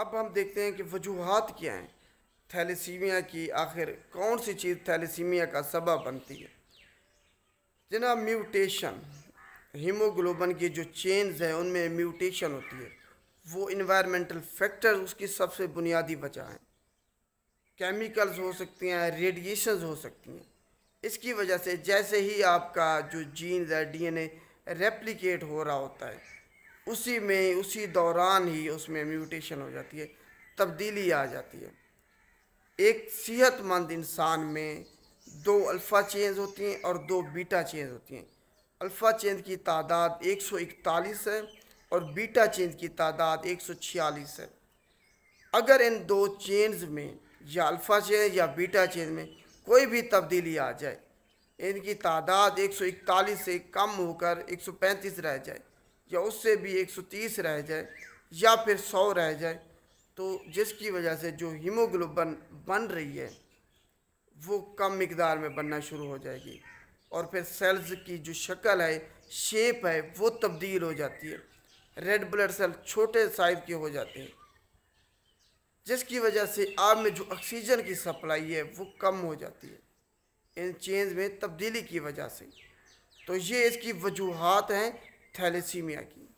अब हम देखते हैं कि वजूहात क्या हैं थैलेसीमिया की, आखिर कौन सी चीज़ थैलेसीमिया का सबब बनती है। जना म्यूटेशन, हीमोग्लोबिन की जो चेन्स हैं उनमें म्यूटेशन होती है, वो इन्वायरमेंटल फैक्टर उसकी सबसे बुनियादी वजह है। केमिकल्स हो सकती हैं, रेडिएशंस हो सकती हैं। इसकी वजह से जैसे ही आपका जो जीन्स है DNA रेप्लिकेट हो रहा होता है उसी दौरान ही उसमें म्यूटेशन हो जाती है, तब्दीली आ जाती है। एक सेहतमंद इंसान में 2 अल्फा चेन्स होती हैं और 2 बीटा चेन्स होती हैं। अल्फा चेन की तादाद 141 है और बीटा चेन की तादाद 146 है। अगर इन 2 चेन्स में या अल्फ़ा चेन या बीटा चेन में कोई भी तब्दीली आ जाए, इनकी तादाद 141 से कम होकर 135 रह जाए या उससे भी 130 रह जाए या फिर 100 रह जाए, तो जिसकी वजह से जो हीमोग्लोबिन बन रही है वो कम मकदार में बनना शुरू हो जाएगी और फिर सेल्स की जो शक्ल है, शेप है, वो तब्दील हो जाती है। रेड ब्लड सेल छोटे साइज़ के हो जाते हैं, जिसकी वजह से आप में जो ऑक्सीजन की सप्लाई है वो कम हो जाती है इन चेंज में तब्दीली की वजह से। तो ये इसकी वजूहात हैं थैलेसीमिया की।